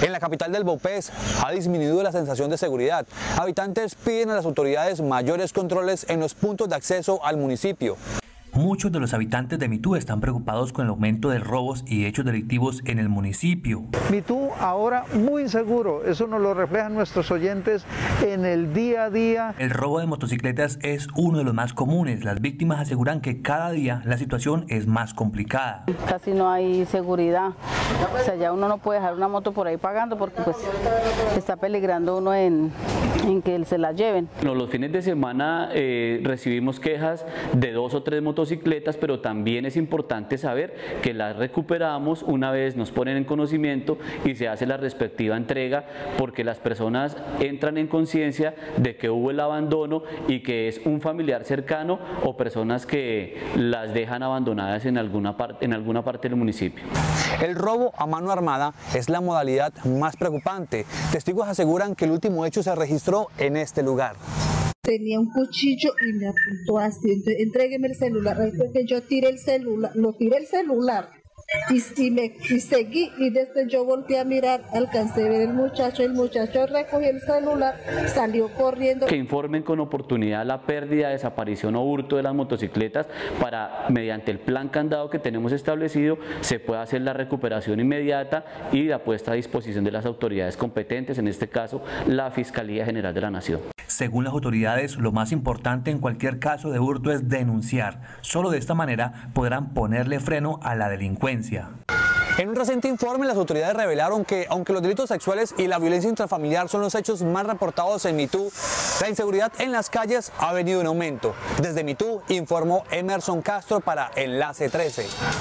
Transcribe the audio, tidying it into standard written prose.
En la capital del Vaupés ha disminuido la sensación de seguridad. Habitantes piden a las autoridades mayores controles en los puntos de acceso al municipio. Muchos de los habitantes de Mitú están preocupados con el aumento de robos y hechos delictivos en el municipio. Mitú ahora muy inseguro, eso nos lo reflejan nuestros oyentes en el día a día. El robo de motocicletas es uno de los más comunes. Las víctimas aseguran que cada día la situación es más complicada. Casi no hay seguridad, o sea, ya uno no puede dejar una moto por ahí pagando porque pues está peligrando uno en que se la lleven. Los fines de semana recibimos quejas de 2 o 3 motocicletas, pero también es importante saber que las recuperamos una vez nos ponen en conocimiento y se hace la respectiva entrega, porque las personas entran en conciencia de que hubo el abandono y que es un familiar cercano o personas que las dejan abandonadas en alguna parte del municipio. El robo a mano armada es la modalidad más preocupante. Testigos aseguran que el último hecho se registró en este lugar. Tenía un cuchillo y me apuntó así, entonces entrégueme el celular, porque yo tiré el celular, y seguí, y desde yo volteé a mirar, alcancé a ver el muchacho recogió el celular, salió corriendo. Que informen con oportunidad la pérdida, desaparición o hurto de las motocicletas para, mediante el plan candado que tenemos establecido, se pueda hacer la recuperación inmediata y la puesta a disposición de las autoridades competentes, en este caso la Fiscalía General de la Nación. Según las autoridades, lo más importante en cualquier caso de hurto es denunciar. Solo de esta manera podrán ponerle freno a la delincuencia. En un reciente informe, las autoridades revelaron que, aunque los delitos sexuales y la violencia intrafamiliar son los hechos más reportados en Mitú, la inseguridad en las calles ha venido en aumento. Desde Mitú informó Emerson Castro para Enlace 13.